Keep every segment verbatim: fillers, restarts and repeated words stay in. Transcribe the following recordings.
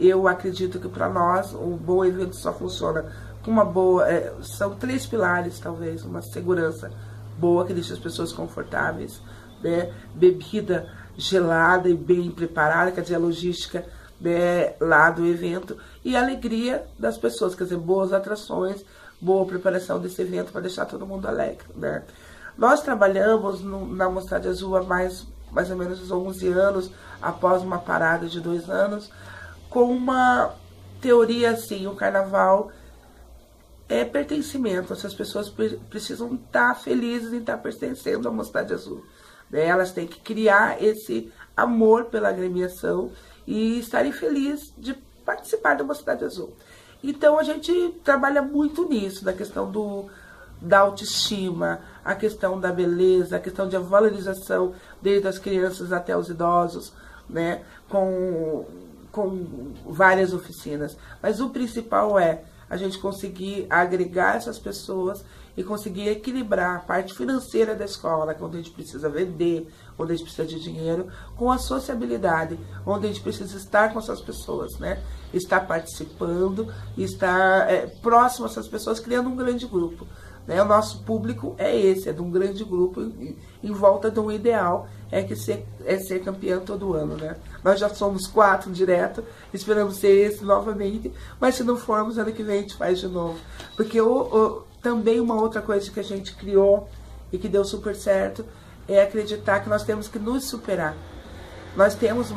Eu acredito que para nós um bom evento só funciona com uma boa... É, são três pilares, talvez, uma segurança boa, que deixa as pessoas confortáveis, né? Bebida gelada e bem preparada, quer dizer, a logística, né, lá do evento, e a alegria das pessoas, quer dizer, boas atrações, boa preparação desse evento para deixar todo mundo alegre, né? Nós trabalhamos no, na Mocidade Azul há mais, mais ou menos uns onze anos, após uma parada de dois anos, com uma teoria assim: o carnaval é pertencimento, essas pessoas pre precisam estar felizes em estar pertencendo à Mocidade Azul, né? Elas têm que criar esse amor pela agremiação e estarem felizes de participar da Mocidade Azul. Então a gente trabalha muito nisso, na questão do, da autoestima, a questão da beleza, a questão de a valorização desde as crianças até os idosos, né? com, com várias oficinas. Mas o principal é a gente conseguir agregar essas pessoas e conseguir equilibrar a parte financeira da escola, onde a gente precisa vender, onde a gente precisa de dinheiro, com a sociabilidade, onde a gente precisa estar com essas pessoas, né? Estar participando, estar é, próximo a essas pessoas, criando um grande grupo, né? O nosso público é esse, é de um grande grupo, em, em volta de um ideal, é que ser, é ser campeão todo ano, né? Nós já somos quatro direto, esperamos ser esse novamente, mas se não formos, ano que vem a gente faz de novo. Porque o, o, também uma outra coisa que a gente criou e que deu super certo é acreditar que nós temos que nos superar. Nós temos,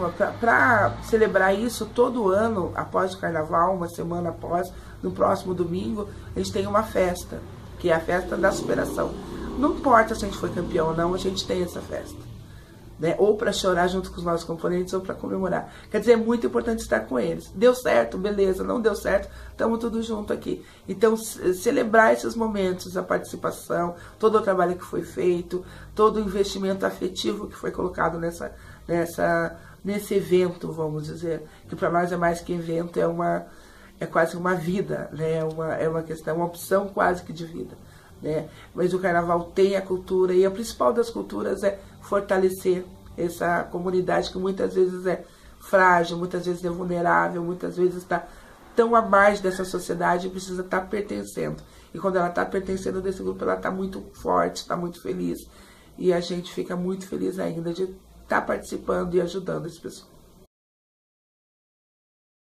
para celebrar isso, todo ano, após o carnaval, uma semana após, no próximo domingo, a gente tem uma festa, que é a festa da superação. Não importa se a gente foi campeão ou não, a gente tem essa festa, né? Ou para chorar junto com os nossos componentes, ou para comemorar. Quer dizer, é muito importante estar com eles. Deu certo, beleza, não deu certo, estamos todos juntos aqui. Então, celebrar esses momentos, a participação, todo o trabalho que foi feito, todo o investimento afetivo que foi colocado nessa, nessa, nesse evento, vamos dizer, que para nós é mais que evento, é uma... é quase uma vida, né? É uma, é uma questão, uma opção quase que de vida, né? Mas o carnaval tem a cultura, e a principal das culturas é fortalecer essa comunidade que muitas vezes é frágil, muitas vezes é vulnerável, muitas vezes está tão à margem dessa sociedade e precisa estar pertencendo. E quando ela está pertencendo desse grupo, ela está muito forte, está muito feliz. E a gente fica muito feliz ainda de estar participando e ajudando esse pessoal.